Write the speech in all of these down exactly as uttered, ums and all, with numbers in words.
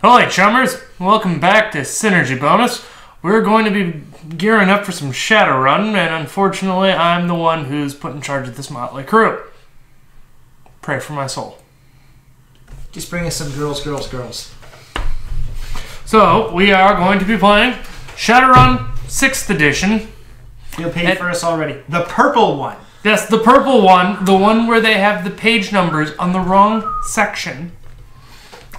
Hello, chummers. Welcome back to Synergy Bonus. We're going to be gearing up for some Shadowrun, and unfortunately, I'm the one who's put in charge of this motley crew. Pray for my soul. Just bring us some girls, girls, girls. So, we are going to be playing Shadowrun sixth Edition. You'll pay for us already. The purple one. Yes, the purple one. The one where they have the page numbers on the wrong section.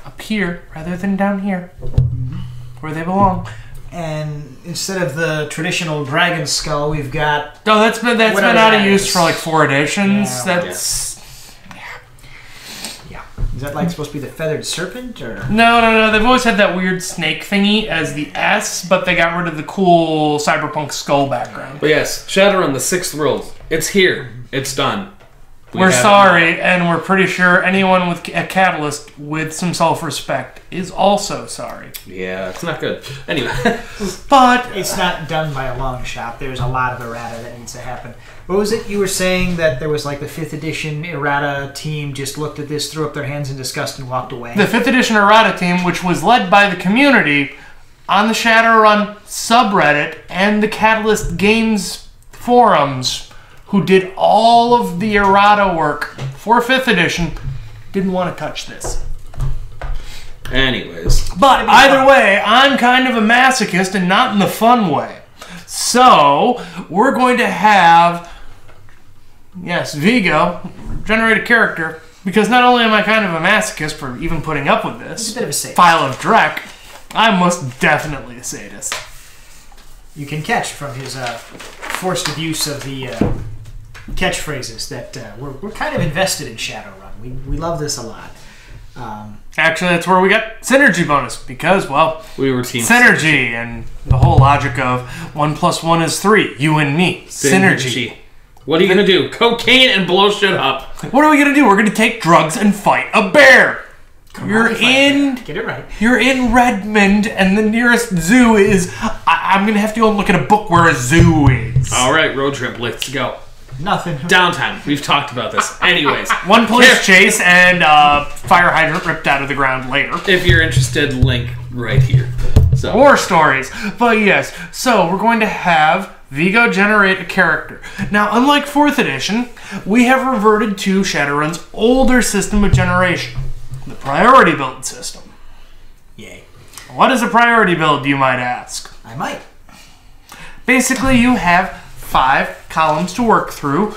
Up here rather than down here, mm-hmm. where they belong. And instead of the traditional dragon skull, we've got... Oh, that's been, that's been out of use for like four editions. Yeah, that's... Yeah. yeah. Is that like supposed to be the feathered serpent? Or No, no, no. They've always had that weird snake thingy as the S, but they got rid of the cool cyberpunk skull background. But yes, Shadowrun, the sixth world. It's here. It's done. We we're sorry, and we're pretty sure anyone with a catalyst with some self-respect is also sorry. Yeah, it's not good. Anyway. But it's not done by a long shot. There's a lot of errata that needs to happen. What was it you were saying that there was like the fifth edition errata team just looked at this, threw up their hands in disgust, and walked away? The fifth edition errata team, which was led by the community on the Shadowrun subreddit and the Catalyst Games forums, who did all of the errata work for fifth edition, didn't want to touch this. Anyways. But either way, I'm kind of a masochist and not in the fun way. So, we're going to have, yes, Vigo generate a character, because not only am I kind of a masochist for even putting up with this, he's a bit of a sadist. Pile of dreck, I'm most definitely a sadist. You can catch from his uh, forced abuse of the... Uh, catchphrases that uh, we're, we're kind of invested in Shadowrun. We, we love this a lot. Um, Actually, that's where we got Synergy Bonus because, well, we were team Synergy, and the whole logic of one plus one is three, you and me. Synergy. Synergy. What are you going to do? Cocaine and blow shit up. What are we going to do? We're going to take drugs and fight a bear. Come you're on, in... Get it right. You're in Redmond, and the nearest zoo is... I, I'm going to have to go and look at a book where a zoo is. All right, road trip. Let's go. Nothing. Downtime. We've talked about this. Anyways. One police chase and uh, fire hydrant ripped out of the ground later. If you're interested, link right here. So. War stories. But yes, so we're going to have Vigo generate a character. Now, unlike fourth edition, we have reverted to Shadowrun's older system of generation, the priority build system. Yay. What is a priority build, you might ask? I might. Basically, you have five columns to work through,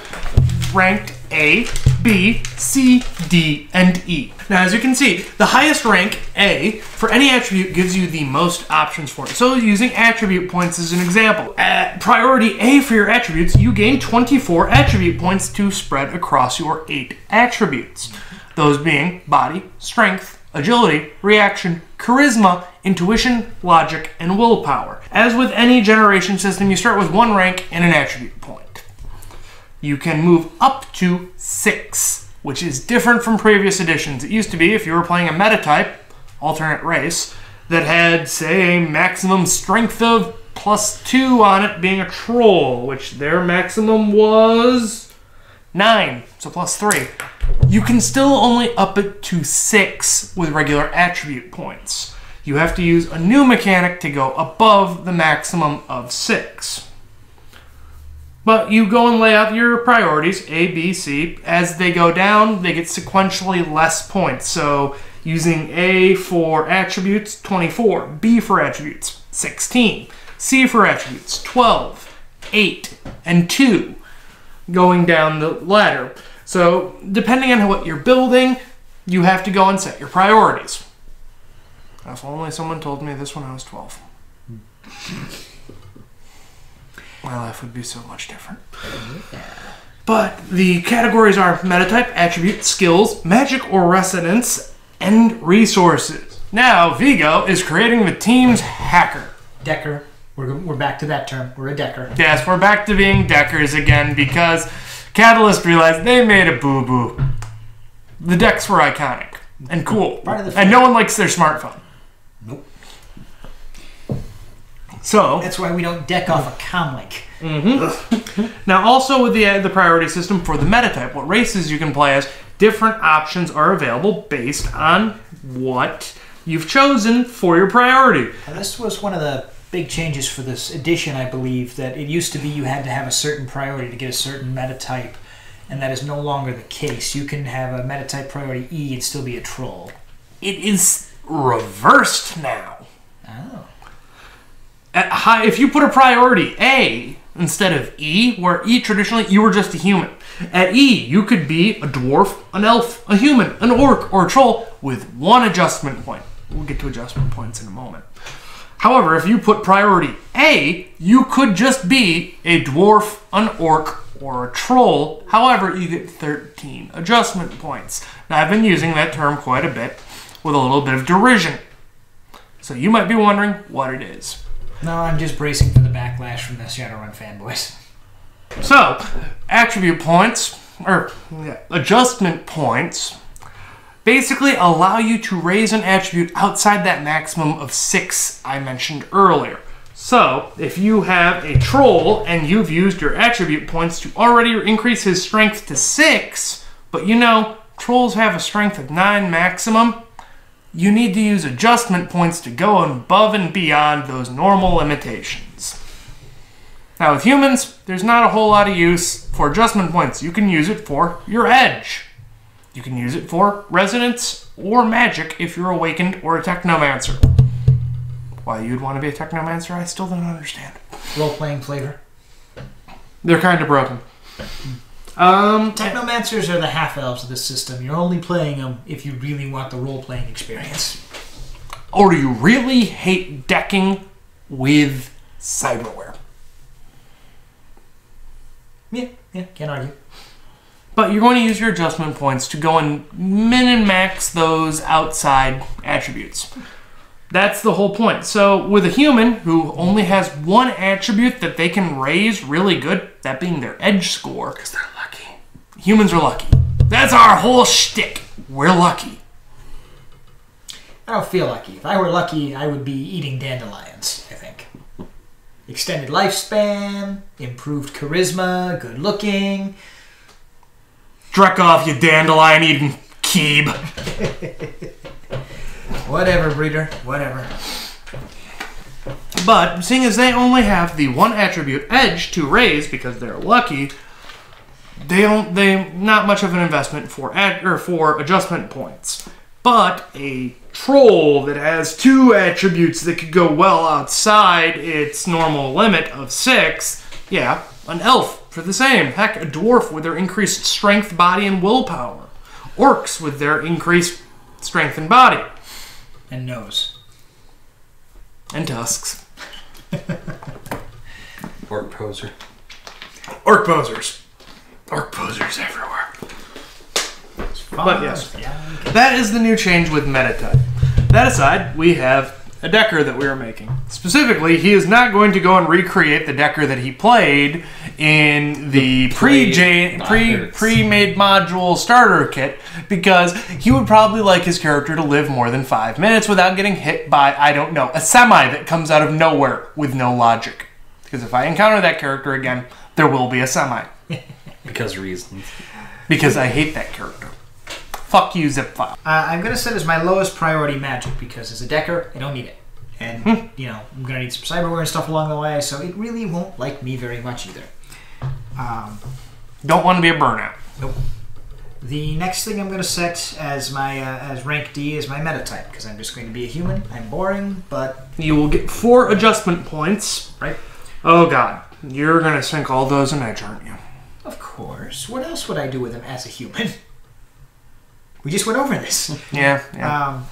ranked A, B, C, D, and E. Now, as you can see, the highest rank, A, for any attribute gives you the most options for it. So using attribute points as an example. At priority A for your attributes, you gain twenty-four attribute points to spread across your eight attributes. Those being body, strength, agility, reaction, charisma, intuition, logic, and willpower. As with any generation system, you start with one rank and an attribute point. You can move up to six, which is different from previous editions. It used to be if you were playing a metatype, alternate race, that had, say, a maximum strength of plus two on it, being a troll, which their maximum was nine, so plus three. You can still only up it to six with regular attribute points. You have to use a new mechanic to go above the maximum of six. But you go and lay out your priorities, A, B, C. As they go down, they get sequentially less points. So using A for attributes, twenty-four. B for attributes, sixteen. C for attributes, twelve, eight, and two. Going down the ladder. So, depending on what you're building, you have to go and set your priorities. If only someone told me this when I was twelve. My life would be so much different. But the categories are metatype, attribute, skills, magic or resonance, and resources. Now, Vigo is creating the team's hacker. Decker. We're, we're back to that term. We're a decker. Yes, we're back to being deckers again because... Catalyst realized they made a boo-boo. The decks were iconic and cool. And no one likes their smartphone. Nope. So that's why we don't deck off a comlink. Mm-hmm. Now, also with the, uh, the priority system for the metatype, what races you can play as, different options are available based on what you've chosen for your priority. Now, this was one of the big changes for this edition, I believe, that it used to be you had to have a certain priority to get a certain meta type, and that is no longer the case. You can have a meta type priority E and still be a troll. It is reversed now. Oh. At high, if you put a priority A instead of E, where E traditionally you were just a human, at E you could be a dwarf, an elf, a human, an orc, or a troll with one adjustment point. We'll get to adjustment points in a moment. However, if you put priority A, you could just be a dwarf, an orc, or a troll. However, you get thirteen adjustment points. Now, I've been using that term quite a bit with a little bit of derision. So you might be wondering what it is. No, I'm just bracing for the backlash from the Shadowrun fanboys. So, attribute points, or yeah, adjustment points, basically allow you to raise an attribute outside that maximum of six I mentioned earlier. So, if you have a troll and you've used your attribute points to already increase his strength to six, but you know, trolls have a strength of nine maximum, you need to use adjustment points to go above and beyond those normal limitations. Now, with humans, there's not a whole lot of use for adjustment points. You can use it for your edge. You can use it for resonance or magic if you're awakened or a technomancer. Why you'd want to be a technomancer, I still don't understand. Role-playing flavor. They're kind of broken. Um, Technomancers are the half-elves of this system. You're only playing them if you really want the role-playing experience. Or you really hate decking with cyberware. Yeah, yeah, can't argue. But you're going to use your adjustment points to go and min and max those outside attributes. That's the whole point. So with a human who only has one attribute that they can raise really good, that being their edge score, because they're lucky. Humans are lucky. That's our whole shtick. We're lucky. I don't feel lucky. If I were lucky, I would be eating dandelions, I think. Extended lifespan, improved charisma, good looking. Drek off, you dandelion-eating keeb. Whatever, breeder. Whatever. But, seeing as they only have the one attribute, edge, to raise because they're lucky, they don't, they not much of an investment for ad, or for adjustment points. But a troll that has two attributes that could go well outside its normal limit of six, yeah, an elf for the same. Heck, a dwarf with their increased strength, body, and willpower. Orcs with their increased strength and body. And nose. And tusks. Orc poser. Orc posers. Orc posers everywhere. But yes, that is the new change with metatype. That aside, we have a decker that we are making. Specifically, he is not going to go and recreate the decker that he played in the, the pre-made pre, pre module starter kit, because he would probably like his character to live more than five minutes without getting hit by, I don't know, a semi that comes out of nowhere with no logic. Because if I encounter that character again, there will be a semi. Because reasons. Because I hate that character. Fuck you, Zipfile. Uh, I'm going to set as my lowest priority magic, because as a decker, I don't need it. And, hmm. you know, I'm going to need some cyberware and stuff along the way, so it really won't like me very much either. Um, don't want to be a burnout. Nope. The next thing I'm going to set as my uh, as rank D is my metatype, because I'm just going to be a human. I'm boring, but... You will get four adjustment points. Right. Oh, God. You're going to sink all those in edge, aren't you? Of course. What else would I do with them as a human? We just went over this. Yeah. yeah. Um,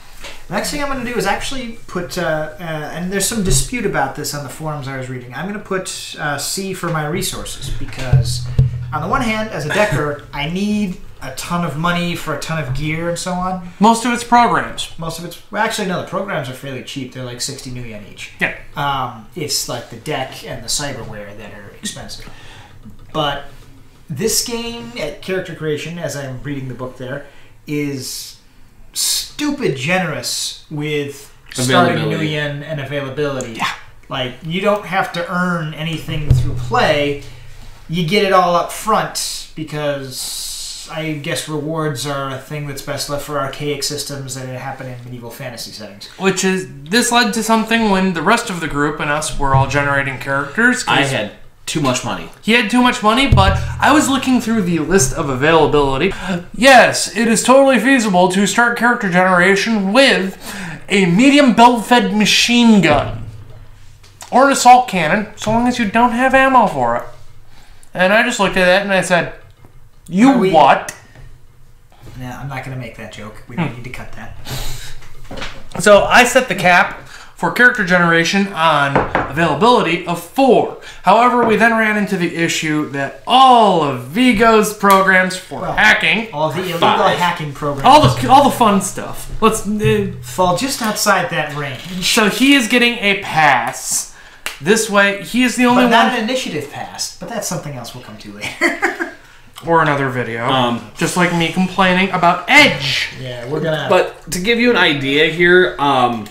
next thing I'm going to do is actually put, uh, uh, and there's some dispute about this on the forums I was reading. I'm going to put uh, C for my resources, because on the one hand, as a decker, I need a ton of money for a ton of gear and so on. Most of it's programs. Most of it's, well, actually, no, the programs are fairly cheap. They're like sixty Nuyen each. Yeah. Um, it's like the deck and the cyberware that are expensive. But this game at character creation, as I'm reading the book there, is stupid generous with starting Nuyen and availability. Yeah. Like, you don't have to earn anything through play. You get it all up front because I guess rewards are a thing that's best left for archaic systems that happen in medieval fantasy settings. Which is, this led to something when the rest of the group and us were all generating characters. I had too much money. He had too much money, but I was looking through the list of availability. Yes, it is totally feasible to start character generation with a medium belt-fed machine gun. Or an assault cannon, so long as you don't have ammo for it. And I just looked at that and I said, you we... what? No, I'm not going to make that joke. We don't hmm. need to cut that. So I set the cap for character generation on availability of four. However, we then ran into the issue that all of Vigo's programs for well, hacking... All the illegal five, hacking programs. All the, all the fun stuff. Let's uh, fall just outside that range. So he is getting a pass. This way, he is the only but not one... not an initiative pass, but that's something else we'll come to later. Or another video. Um, just like me complaining about Edge. Yeah, we're gonna... But to give you an idea here, um,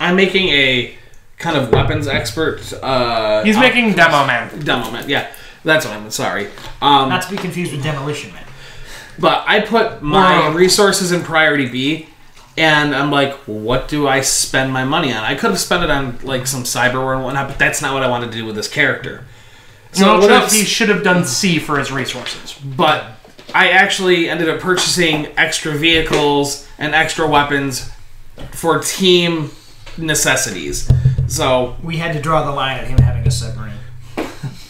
I'm making a kind of weapons expert... Uh, He's making Demo Man. Demo Man, yeah. That's what I'm... Sorry. Um, not to be confused with Demolition Man. But I put my resources in priority B... And I'm like, what do I spend my money on? I could have spent it on like some cyberware and whatnot, but that's not what I wanted to do with this character. So no, he should have done C for his resources. But I actually ended up purchasing extra vehicles and extra weapons for team necessities. So we had to draw the line at him having a submarine.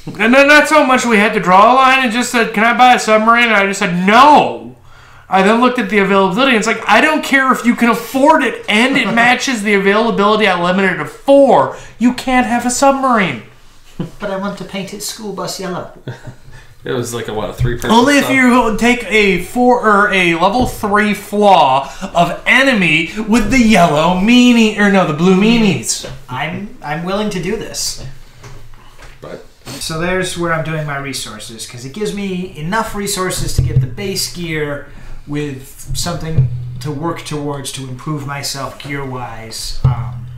And then not so much we had to draw a line and just said, can I buy a submarine? And I just said, no. I then looked at the availability, and it's like, I don't care if you can afford it, and it matches the availability I limited to four. You can't have a submarine. But I want to paint it school bus yellow. It was like a, what, a three-person Only if sub. You take a four or a level three flaw of enemy with the yellow meanie, or no, the blue meanies. I'm I'm willing to do this. But. So there's where I'm doing my resources, because it gives me enough resources to get the base gear with something to work towards to improve myself gear-wise.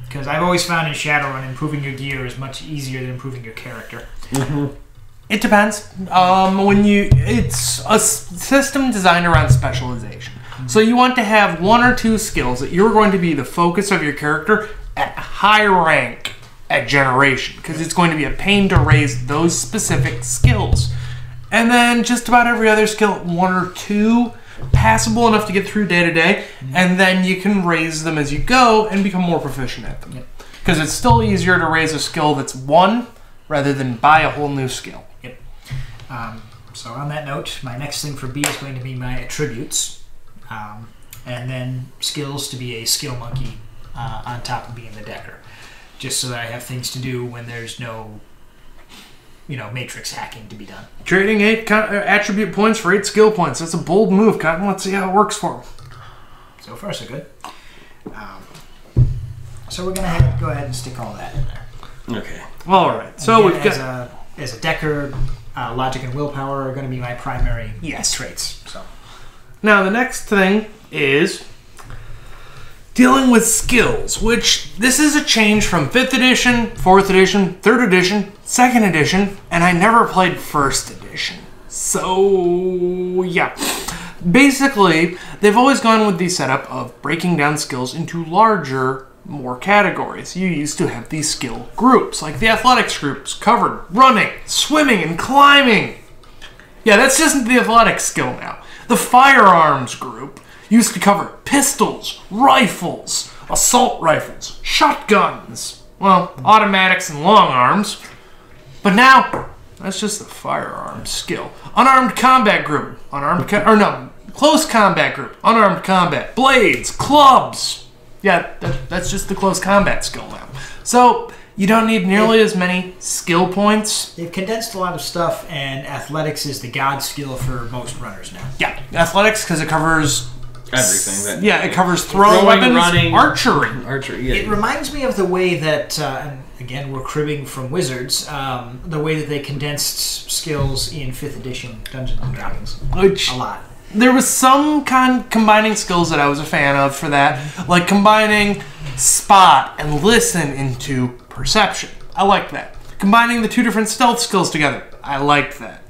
Because um, I've always found in Shadowrun, improving your gear is much easier than improving your character. Mm-hmm. It depends. Um, when you, it's a system designed around specialization. Mm-hmm. So you want to have one or two skills that you're going to be the focus of your character at high rank at generation. Because it's going to be a pain to raise those specific skills. And then just about every other skill, one or two... passable enough to get through day to day, and then you can raise them as you go and become more proficient at them. Because yep. It's still easier to raise a skill that's one rather than buy a whole new skill. Yep. Um, so on that note, my next thing for B is going to be my attributes, um, and then skills to be a skill monkey uh, on top of being the decker, just so that I have things to do when there's no, you know, matrix hacking to be done. Trading eight attribute points for eight skill points. That's a bold move, Cotton. Let's see how it works for him. So far, so good. Um, so we're going to go ahead and stick all that in there. Okay. Well, all right. So again, we've got... As a, as a decker, uh, logic and willpower are going to be my primary yes. traits. So now, the next thing is... dealing with skills, which this is a change from fifth edition, fourth edition, third edition, second edition, and I never played first edition. So, yeah. Basically, they've always gone with the setup of breaking down skills into larger, more categories. You used to have these skill groups, like the athletics groups covered running, swimming, and climbing. Yeah, that's just the athletics skill now. The firearms group used to cover pistols, rifles, assault rifles, shotguns, well, automatics and long arms. But now, that's just the firearm skill. Unarmed combat group, unarmed, co or no, close combat group, unarmed combat, blades, clubs. Yeah, that, that's just the close combat skill now. So, you don't need nearly as many skill points. They've condensed a lot of stuff, and athletics is the god skill for most runners now. Yeah, athletics, because it covers... everything. That yeah, it covers throwing, throwing weapons, running, archery. archery yeah, it yeah. reminds me of the way that, uh, and again, we're cribbing from Wizards, um, the way that they condensed skills in fifth edition Dungeons and Dragons. Which, a lot. There was some con combining skills that I was a fan of for that, like combining spot and listen into perception. I liked that. Combining the two different stealth skills together. I liked that.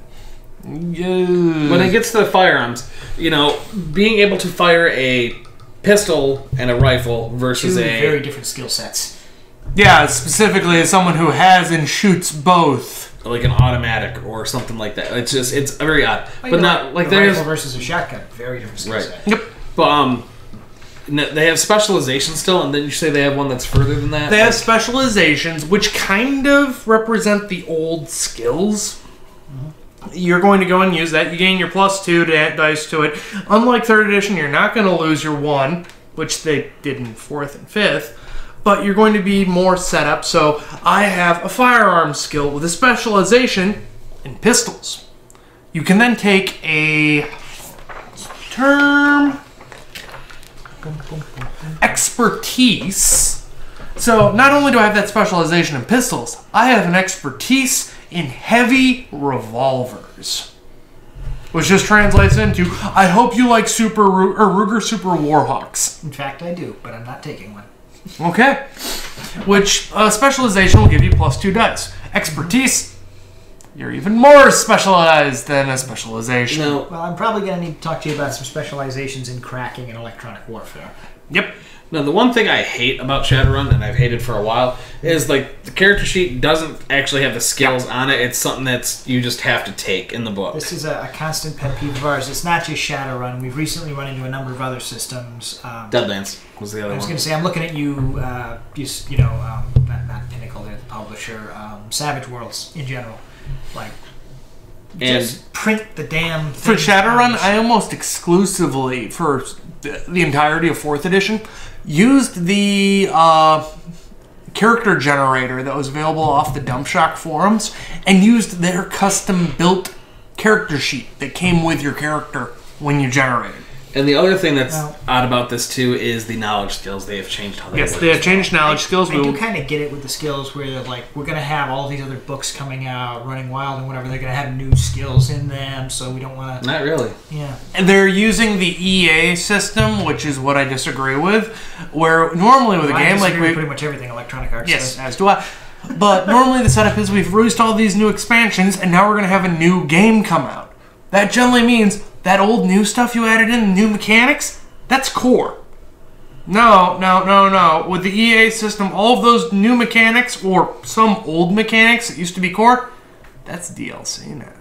Yes. When it gets to the firearms, you know, being able to fire a pistol and a rifle versus Two a very different skill sets. Yeah, specifically as someone who has and shoots both, like an automatic or something like that. It's just it's very odd, well, but know, not like the there's rifle versus a shotgun. Very different skill right. set. Yep. But, um, no, they have specialization still, and then you say they have one that's further than that. They like, have specializations, which kind of represent the old skills. Mm-hmm. You're going to go and use that. You gain your plus two to add dice to it. Unlike third edition, you're not going to lose your one, which they did in fourth and fifth, but you're going to be more set up. So I have a firearm skill with a specialization in pistols. You can then take a term expertise. So not only do I have that specialization in pistols, I have an expertise in heavy revolvers, which just translates into, I hope you like Super Ru or Ruger Super Warhawks. In fact, I do, but I'm not taking one. Okay. Which uh, specialization will give you plus two dice. Expertise, you're even more specialized than a specialization. No. Well, I'm probably going to need to talk to you about some specializations in cracking and electronic warfare. Yep. Now, the one thing I hate about Shadowrun, and I've hated for a while, is like the character sheet doesn't actually have the skills on it. It's something that's you just have to take in the book. This is a, a constant pet peeve of ours. It's not just Shadowrun. We've recently run into a number of other systems. Um, Deadlands was the other one. I was going to say, I'm looking at you, uh, you, you know, um, not, not Pinnacle, they're the publisher, um, Savage Worlds in general. Like, and just print the damn thing. For Shadowrun, I almost exclusively, for the entirety of fourth edition, used the uh, character generator that was available off the Dumpshock forums and used their custom-built character sheet that came with your character when you generated. And the other thing that's well, odd about this, too, is the knowledge skills. They have changed how they Yes, they have changed knowledge I, skills. I do kind of get it with the skills where they're like, we're going to have all these other books coming out, Running Wild and whatever. They're going to have new skills in them, so we don't want to... Not really. Yeah. And they're using the E A system, which is what I disagree with, where normally with well, a game like... we pretty much everything Electronic Arts Yes, does. As do I. But normally the setup is we've released all these new expansions, and now we're going to have a new game come out. That generally means... that old new stuff you added in, the new mechanics, that's core. No, no, no, no. With the E A system, all of those new mechanics, or some old mechanics that used to be core, that's D L C now.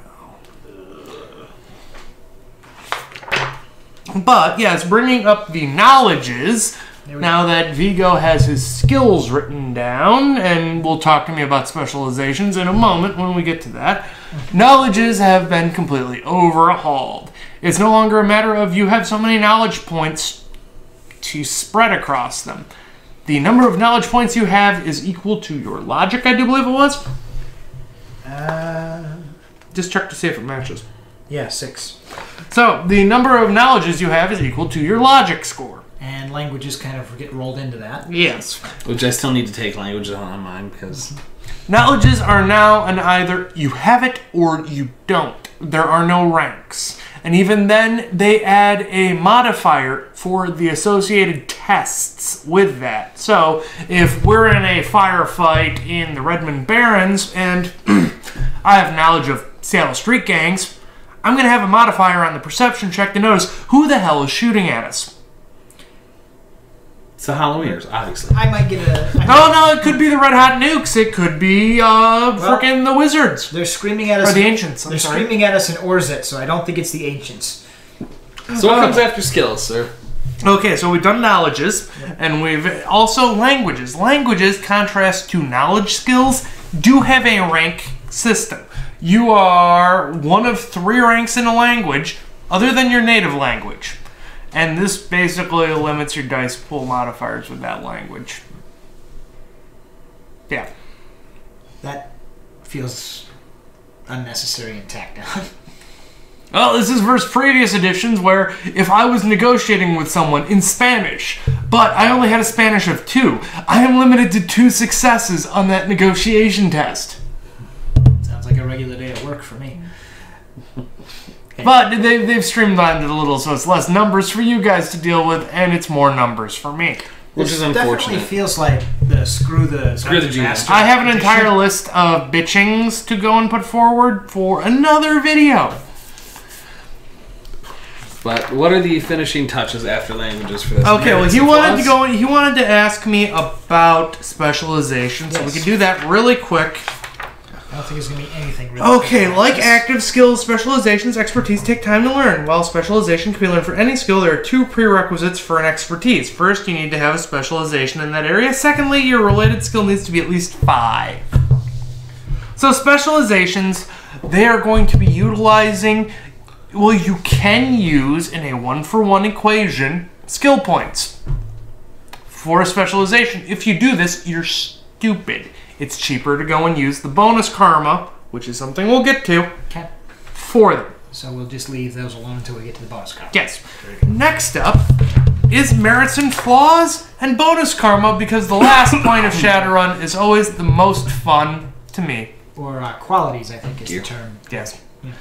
But, yes, bringing up the knowledges, now that Vigo has his skills written down, and will talk to me about specializations in a moment when we get to that, knowledges have been completely overhauled. It's no longer a matter of you have so many knowledge points to spread across them. The number of knowledge points you have is equal to your logic, I do believe it was. Uh, Just check to see if it matches. Yeah, six. So, the number of knowledges you have is equal to your logic score. And languages kind of get rolled into that. Yes. Which I still need to take languages on mine because... Knowledges are now an either you have it or you don't. There are no ranks. And even then, they add a modifier for the associated tests with that. So, if we're in a firefight in the Redmond Barrens, and I have knowledge of Seattle street gangs, I'm going to have a modifier on the perception check to notice who the hell is shooting at us. It's the Halloweeners, obviously. I might get a... I no, might... no, it could be the Red Hot Nukes. It could be uh, well, frickin' the Wizards. They're screaming at us... Or the Ancients, I'm They're sorry. screaming at us in Orzit, so I don't think it's the Ancients. So what comes after skills, sir? Okay, so we've done knowledges, yeah. and we've also languages. Languages, contrast to knowledge skills, do have a rank system. You are one of three ranks in a language other than your native language. And this basically limits your dice pool modifiers with that language. Yeah. That feels unnecessary and tacked on. Well, this is versus previous editions where if I was negotiating with someone in Spanish, but I only had a Spanish of two, I am limited to two successes on that negotiation test. Sounds like a regular day at work for me. But they, they've streamlined it a little, so it's less numbers for you guys to deal with, and it's more numbers for me. Which, Which is unfortunate. Definitely feels like the screw the... Screw the G M. I have an entire list of bitchings to go and put forward for another video. But what are the finishing touches after languages for this? Okay, well, he wanted to go. He wanted to ask me about specialization, so yes. we can do that really quick. I don't think it's going to be anything really. Okay, like active skills, specializations, expertise take time to learn. While specialization can be learned for any skill, there are two prerequisites for an expertise. First, you need to have a specialization in that area. Secondly, your related skill needs to be at least five. So specializations, they are going to be utilizing, well, you can use in a one-for-one equation skill points for a specialization. If you do this, you're stupid. It's cheaper to go and use the bonus karma, which is something we'll get to, okay. for them. So we'll just leave those alone until we get to the bonus karma. Yes. Next up is merits and flaws and bonus karma, because the last point of Shadowrun is always the most fun to me. Or uh, qualities, I think, is Gear. the term. Yes. Yeah.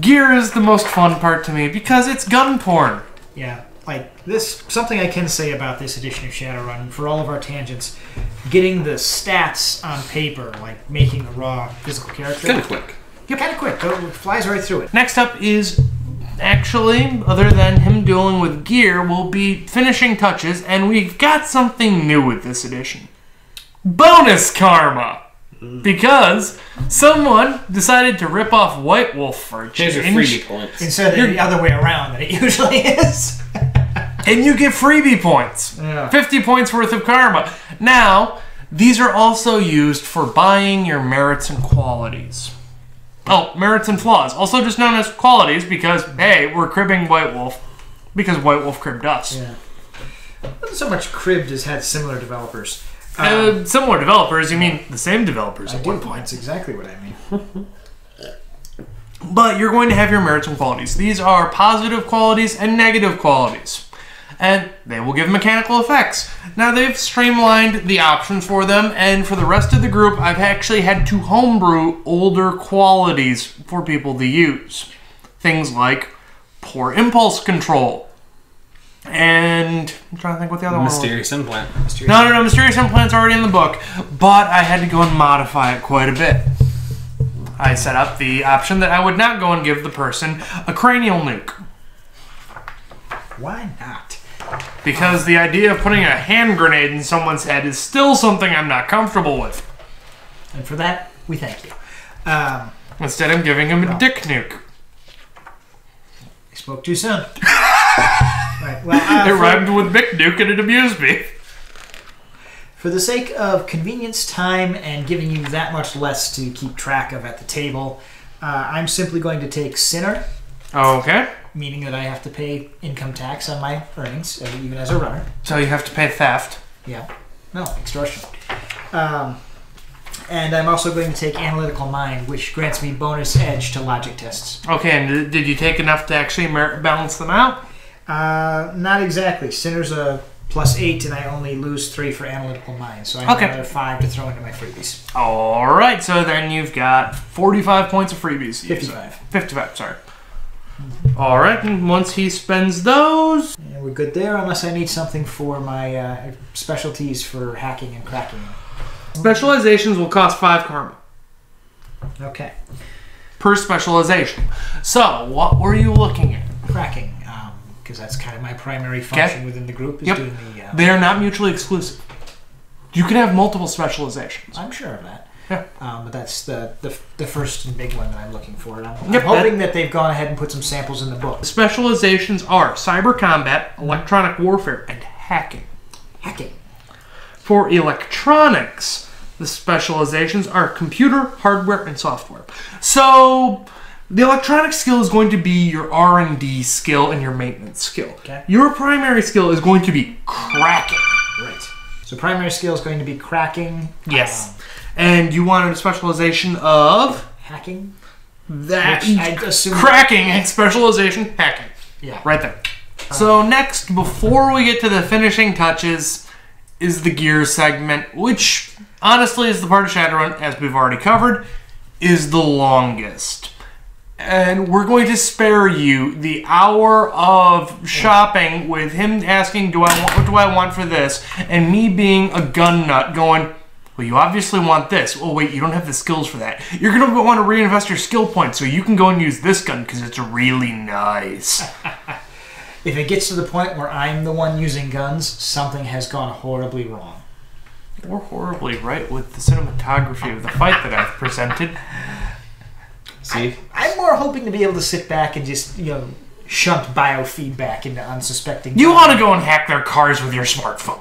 Gear is the most fun part to me, because it's gun porn. Yeah. Like, this, something I can say about this edition of Shadowrun, for all of our tangents, getting the stats on paper, like making the raw physical character. Kind of quick. Yeah, kind of quick, but it flies right through it. Next up is, actually, other than him dealing with gear, will be finishing touches, and we've got something new with this edition. Bonus karma! Because someone decided to rip off White Wolf for a change. Those are freebie points. Instead of the other way around that it usually is. And you get freebie points. Yeah. fifty points worth of karma. Now, these are also used for buying your merits and qualities. Oh, merits and flaws. Also just known as qualities because, hey, we're cribbing White Wolf. Because White Wolf cribbed us. Yeah. Not so much cribbed as had similar developers. Um, uh, similar developers, you mean the same developers at one point. That's exactly what I mean. But you're going to have your merits and qualities. These are positive qualities and negative qualities. And they will give mechanical effects. Now, they've streamlined the options for them, and for the rest of the group, I've actually had to homebrew older qualities for people to use. Things like poor impulse control. And I'm trying to think what the other mysterious one was. Implant. Mysterious implant. No, no, no. Mysterious implant's already in the book, but I had to go and modify it quite a bit. I set up the option that I would not go and give the person a cranial nuke. Why not? Because the idea of putting a hand grenade in someone's head is still something I'm not comfortable with. And for that, we thank you. Um, Instead, I'm giving him well, a dick nuke. I spoke too soon. Right. Well, uh, it rhymed with McNuke and it amused me. For the sake of convenience, time, and giving you that much less to keep track of at the table, uh, I'm simply going to take Sinner. Okay. Meaning that I have to pay income tax on my earnings, even as a runner. So you have to pay theft. Yeah. No, extortion. Um, and I'm also going to take Analytical Mind, which grants me bonus edge to logic tests. Okay, and did you take enough to actually balance them out? Uh, not exactly. Sinner's a plus eight, and I only lose three for Analytical Mind, so I have okay. another five to throw into my freebies. All right, so then you've got forty-five points of freebies. fifty-five. fifty-five, sorry. Mm-hmm. All right, and once he spends those... Yeah, we're good there, unless I need something for my uh, specialties for hacking and cracking. Specializations will cost five karma. Okay. Per specialization. So, what were you looking at? Cracking. Because that's kind of my primary function okay. within the group is yep. doing the... Uh, they are not mutually exclusive. You can have multiple specializations. I'm sure of that. Yeah. Um, but that's the, the the first and big one that I'm looking for. And I'm, yep, I'm hoping that, that they've gone ahead and put some samples in the book. Specializations are cyber combat, electronic warfare, and hacking. Hacking. For electronics, the specializations are computer, hardware, and software. So... the electronic skill is going to be your R and D skill and your maintenance skill. Okay. Your primary skill is going to be cracking. Right. So primary skill is going to be cracking. Yes. Um, and you wanted a specialization of... hacking? That. I'd assume cracking and specialization hacking. Yeah. Right there. Uh, so next, before we get to the finishing touches, is the gear segment, which honestly is the part of Shadowrun, as we've already covered, is the longest. And we're going to spare you the hour of shopping with him asking, do I want, what do I want for this? And me being a gun nut going, well, you obviously want this. Oh, wait, you don't have the skills for that. You're going to want to reinvest your skill points so you can go and use this gun because it's really nice. If it gets to the point where I'm the one using guns, something has gone horribly wrong. Or horribly right with the cinematography of the fight that I've presented. See? I, I'm more hoping to be able to sit back and just, you know, shunt biofeedback into unsuspecting... You ought to go and hack their cars with your smartphone.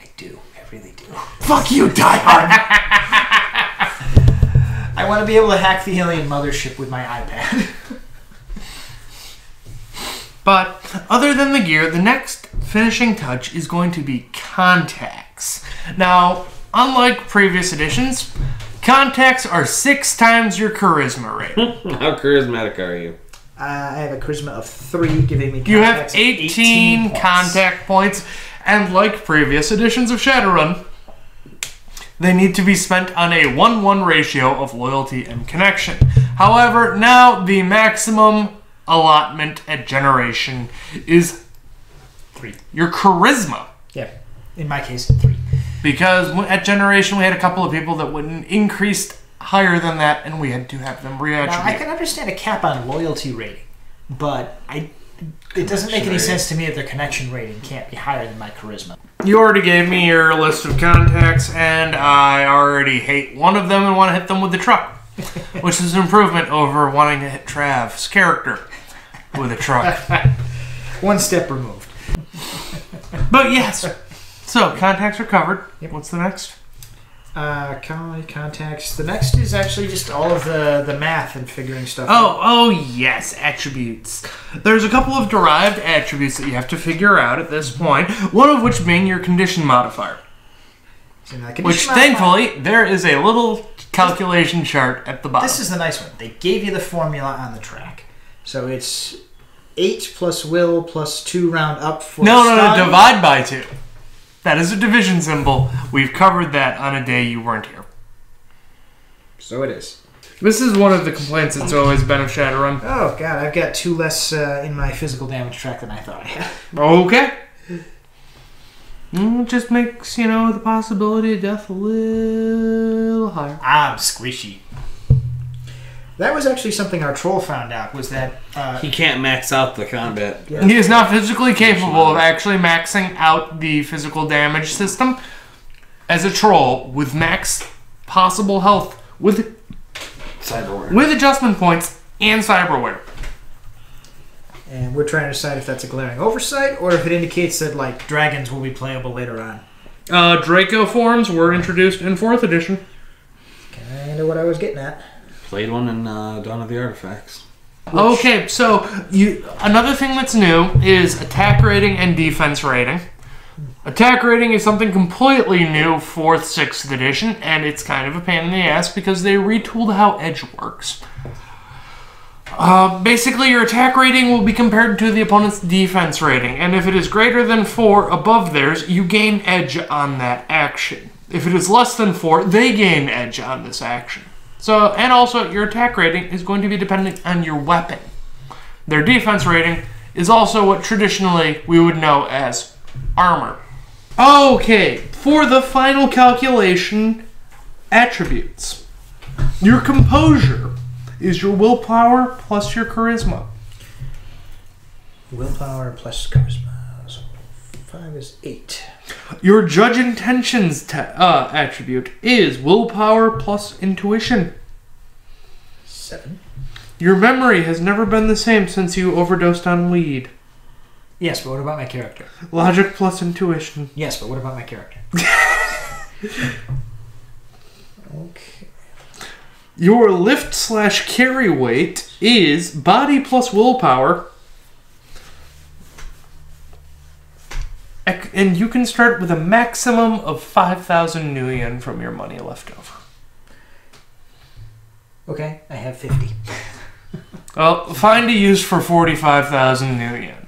I do. I really do. Fuck you, diehard! I want to be able to hack the alien mothership with my iPad. But, other than the gear, the next finishing touch is going to be contacts. Now, unlike previous editions, contacts are six times your charisma rate. How charismatic are you? Uh, I have a charisma of three, giving me contacts. You have eighteen, eighteen contact points, and like previous editions of Shadowrun, they need to be spent on a one one ratio of loyalty and connection. However, now the maximum allotment at generation is three. Your charisma. Yeah. In my case, three. Because at generation, we had a couple of people that wouldn't increase higher than that, and we had to have them reattribute. Now, I can understand a cap on loyalty rating, but I it doesn't make any sense to me that their connection rating can't be higher than my charisma. You already gave me your list of contacts, and I already hate one of them and want to hit them with the truck, which is an improvement over wanting to hit Trav's character with a truck. One step removed. But yes, so contacts are covered. Yep. What's the next? Uh, contacts. The next is actually just all of the, the math and figuring stuff oh, out. Oh, yes, attributes. There's a couple of derived attributes that you have to figure out at this point, one of which being your condition modifier. So now condition which, modifier. Thankfully, there is a little calculation this, chart at the bottom. This is the nice one. They gave you the formula on the track. So it's eight plus will plus two round up for... No, no, no, divide by two. That is a division symbol. We've covered that on a day you weren't here. So it is. This is one of the complaints that's always been of Shadowrun. Oh, God. I've got two less uh, in my physical damage track than I thought I had. Okay. Mm, it just makes, you know, the possibility of death a little higher. I'm squishy. That was actually something our troll found out, was that... Uh, he can't max out the combat. Yeah. He is not physically capable of actually maxing out the physical damage system. As a troll, with max possible health, with... cyberware. With adjustment points and cyberware. And we're trying to decide if that's a glaring oversight, or if it indicates that, like, dragons will be playable later on. Uh, Draco forms were introduced in fourth edition. Kind of what I was getting at. Played one in uh, Dawn of the Artifacts. Which... Okay, so you another thing that's new is attack rating and defense rating. Attack rating is something completely new, fourth, sixth edition, and it's kind of a pain in the ass because they retooled how edge works. Uh, basically, your attack rating will be compared to the opponent's defense rating, and if it is greater than four above theirs, you gain edge on that action. If it is less than four, they gain edge on this action. So, and also, your attack rating is going to be dependent on your weapon. Their defense rating is also what traditionally we would know as armor. Okay, for the final calculation, attributes. Your composure is your willpower plus your charisma. Willpower plus charisma. So five is eight. Your judge intentions te uh, attribute is willpower plus intuition. Seven. Your memory has never been the same since you overdosed on weed. Yes, but what about my character? Logic plus intuition. Yes, but what about my character? Okay. Your lift slash carry weight is body plus willpower. And you can start with a maximum of five thousand Nuyen from your money left over. Okay, I have fifty. Well, find a use for forty-five thousand Nuyen.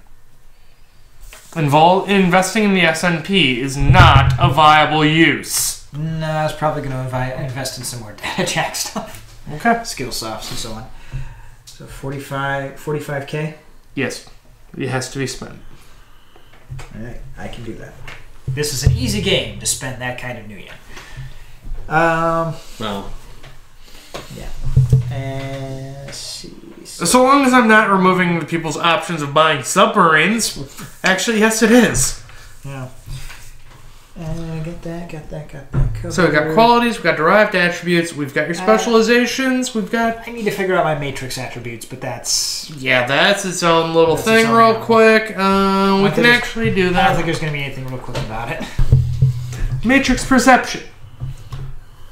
Invol investing in the S N P is not a viable use. No, I was probably going to invest in some more data jack stuff. Okay. Skill softs and so on. So forty-five, forty-five K? Yes, it has to be spent. Alright, I can do that. This is an easy game to spend that kind of Nuyen. Um, well. Yeah. And let's see. So, so long as I'm not removing the people's options of buying submarines, actually, yes, it is. Yeah. Uh, get that, get that, get that. Covered. So we've got qualities, we've got derived attributes, we've got your specializations, we've got... I need to figure out my matrix attributes, but that's... Yeah, that's its own little that's thing own real own. quick. Um, we can actually do that. I don't think there's going to be anything real quick about it. Matrix perception.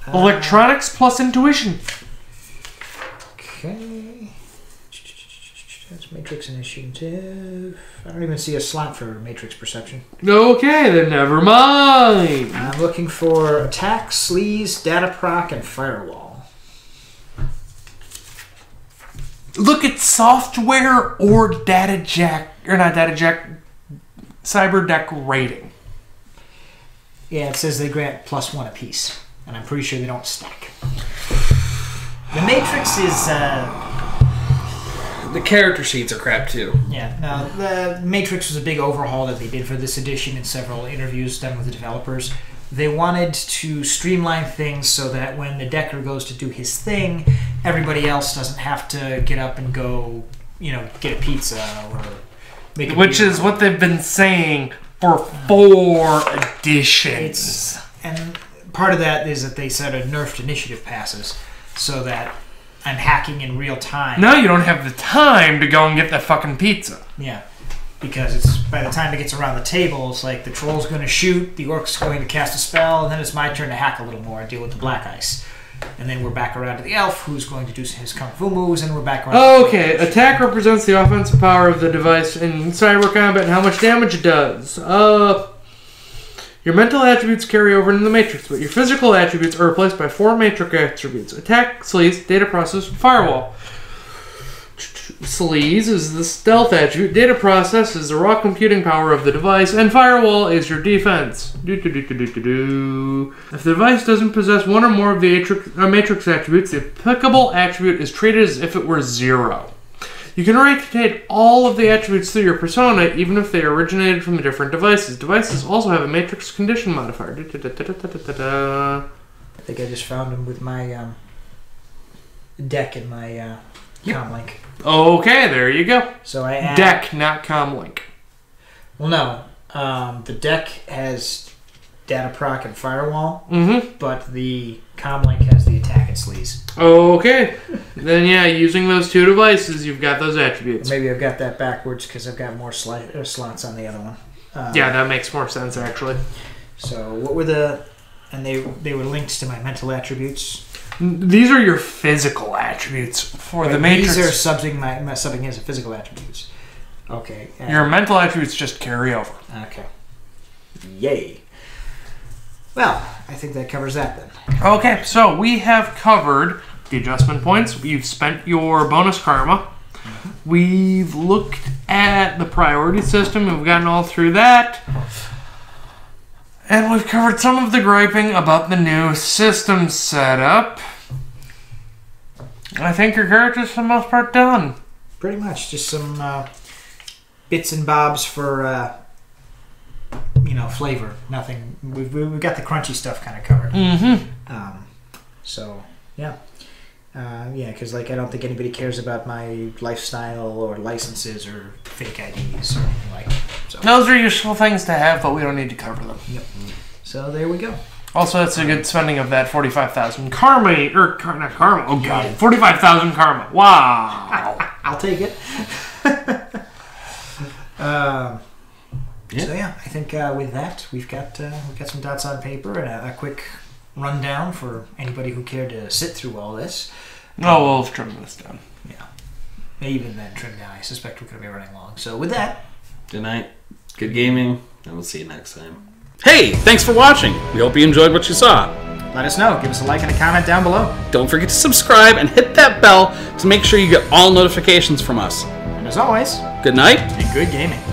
Uh, Electronics plus intuition. Okay. That's matrix initiative. I don't even see a slot for matrix perception. Okay, then never mind. I'm looking for attack, sleaze, data proc, and firewall. Look at software or data jack, or not data jack, cyber deck rating. Yeah, it says they grant plus one apiece, and I'm pretty sure they don't stack. The matrix is... Uh, The character sheets are crap, too. Yeah. Now, the Matrix was a big overhaul that they did for this edition in several interviews done with the developers. They wanted to streamline things so that when the decker goes to do his thing, everybody else doesn't have to get up and go, you know, get a pizza or make a Which pizza. is what they've been saying for four editions. It's, and part of that is that they sort of nerfed initiative passes so that... I'm hacking in real time. Now you don't have the time to go and get that fucking pizza. Yeah. Because it's by the time it gets around the table, it's like the troll's going to shoot, the orc's going to cast a spell, and then it's my turn to hack a little more and deal with the black ice. And then we're back around to the elf, who's going to do his kung fu moves, and we're back around oh, to the okay. Attack represents the offensive power of the device in cyber combat and how much damage it does. Uh... Your mental attributes carry over into the matrix, but your physical attributes are replaced by four matrix attributes. Attack, sleaze, data process, and firewall. Sleaze is the stealth attribute, data process is the raw computing power of the device, and firewall is your defense. Do, do, do, do, do, do. If the device doesn't possess one or more of the matrix attributes, the applicable attribute is treated as if it were zero. You can rotate all of the attributes through your persona, even if they originated from the different devices. Devices also have a matrix condition modifier. Da, da, da, da, da, da, da. I think I just found him with my um, deck and my uh, yep. comlink. Okay, there you go. So I add... Deck, not comlink. Well, no. Um, the deck has data proc and firewall, mm-hmm. but the comlink has the attack and sleaze. Okay. Then, yeah, using those two devices, you've got those attributes. Maybe I've got that backwards because I've got more sli or slots on the other one. Um, yeah, that makes more sense, actually. So what were the... And they they were linked to my mental attributes? These are your physical attributes for right, the matrix. These are something my, my something is physical attributes. Okay. Uh, your mental attributes just carry over. Okay. Yay. Well, I think that covers that then. Okay, so we have covered the adjustment points. You've spent your bonus karma. Mm-hmm. We've looked at the priority system. We've gotten all through that. And we've covered some of the griping about the new system setup. I think your character's for the most part done. Pretty much. Just some uh, bits and bobs for... Uh You know, flavor. Nothing. We've, we've got the crunchy stuff kind of covered. Mm-hmm. Um, so, yeah. Uh, yeah, because, like, I don't think anybody cares about my lifestyle or licenses or fake I Ds or anything like that. So. Those are useful things to have, but we don't need to cover them. Yep. So, there we go. Also, that's a good spending of that forty-five thousand karma. Or, not karma. Oh, God. Yeah. forty-five thousand karma. Wow. I'll take it. uh, Yeah. So yeah, I think uh, with that we've got uh, we've got some dots on paper and a, a quick rundown for anybody who cared to sit through all this. Oh, we'll trim this down. Yeah, even then trim down. I suspect we're going to be running long. So with that, good night, good gaming, and we'll see you next time. Hey, thanks for watching. We hope you enjoyed what you saw. Let us know. Give us a like and a comment down below. Don't forget to subscribe and hit that bell to make sure you get all notifications from us. And as always, good night and good gaming.